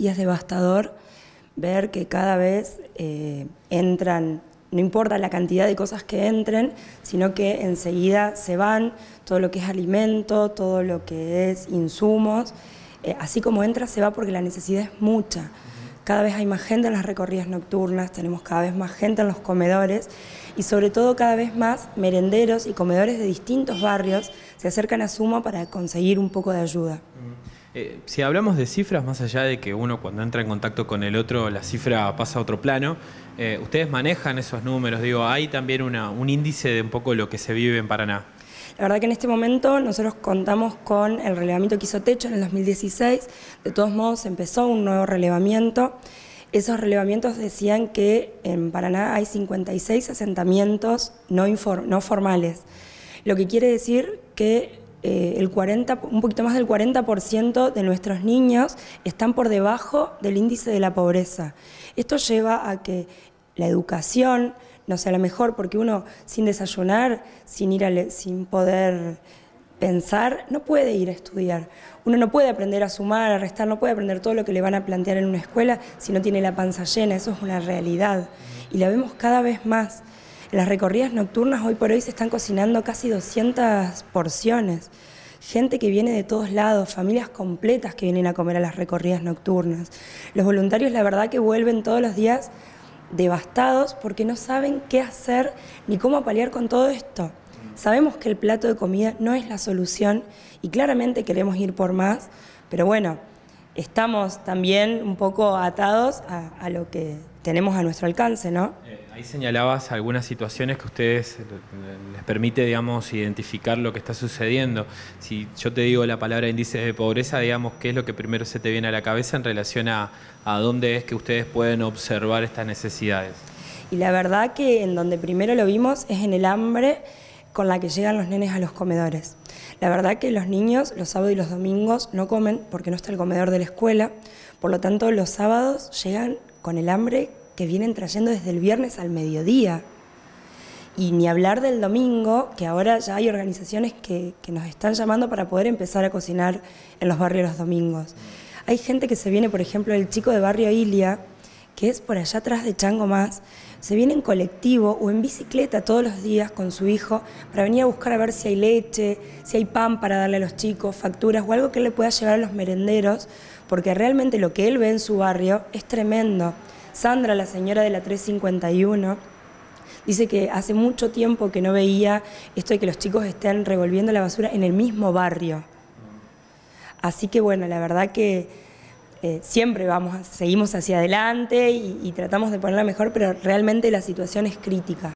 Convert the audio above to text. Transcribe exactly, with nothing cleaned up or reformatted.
Y es devastador ver que cada vez eh, entran, no importa la cantidad de cosas que entren, sino que enseguida se van todo lo que es alimento, todo lo que es insumos. Eh, así como entra, se va porque la necesidad es mucha. Cada vez hay más gente en las recorridas nocturnas, tenemos cada vez más gente en los comedores y sobre todo cada vez más merenderos y comedores de distintos barrios se acercan a Suma para conseguir un poco de ayuda. Eh, si hablamos de cifras, más allá de que uno cuando entra en contacto con el otro, la cifra pasa a otro plano, eh, ¿ustedes manejan esos números? Digo, ¿hay también una, un índice de un poco lo que se vive en Paraná? La verdad que en este momento nosotros contamos con el relevamiento que hizo Techo en el dos mil dieciséis. De todos modos empezó un nuevo relevamiento. Esos relevamientos decían que en Paraná hay cincuenta y seis asentamientos no, no formales. Lo que quiere decir que eh, el cuarenta, un poquito más del cuarenta por ciento de nuestros niños están por debajo del índice de la pobreza. Esto lleva a que la educación no sea la mejor, porque uno sin desayunar, sin, ir a sin poder pensar, no puede ir a estudiar. Uno no puede aprender a sumar, a restar, no puede aprender todo lo que le van a plantear en una escuela si no tiene la panza llena. Eso es una realidad y la vemos cada vez más. En las recorridas nocturnas hoy por hoy se están cocinando casi doscientas porciones. Gente que viene de todos lados, familias completas que vienen a comer a las recorridas nocturnas. Los voluntarios la verdad que vuelven todos los días devastados porque no saben qué hacer ni cómo paliar con todo esto. Sabemos que el plato de comida no es la solución y claramente queremos ir por más, pero bueno, estamos también un poco atados a, a lo que tenemos a nuestro alcance, ¿no? Eh, ahí señalabas algunas situaciones que a ustedes les permite, digamos, identificar lo que está sucediendo. Si yo te digo la palabra índices de pobreza, digamos, ¿qué es lo que primero se te viene a la cabeza en relación a, a dónde es que ustedes pueden observar estas necesidades? Y la verdad que en donde primero lo vimos es en el hambre con la que llegan los nenes a los comedores. La verdad que los niños los sábados y los domingos no comen porque no está el comedor de la escuela, por lo tanto los sábados llegan con el hambre que vienen trayendo desde el viernes al mediodía. Y ni hablar del domingo, que ahora ya hay organizaciones que, que nos están llamando para poder empezar a cocinar en los barrios los domingos. Hay gente que se viene, por ejemplo, el chico de barrio Ilia, que es por allá atrás de Chango Más, se viene en colectivo o en bicicleta todos los días con su hijo para venir a buscar a ver si hay leche, si hay pan para darle a los chicos, facturas o algo que él le pueda llevar a los merenderos, porque realmente lo que él ve en su barrio es tremendo. Sandra, la señora de la trescientos cincuenta y uno, dice que hace mucho tiempo que no veía esto de que los chicos estén revolviendo la basura en el mismo barrio. Así que bueno, la verdad que Eh, siempre vamos, seguimos hacia adelante y, y tratamos de ponerla mejor, pero realmente la situación es crítica.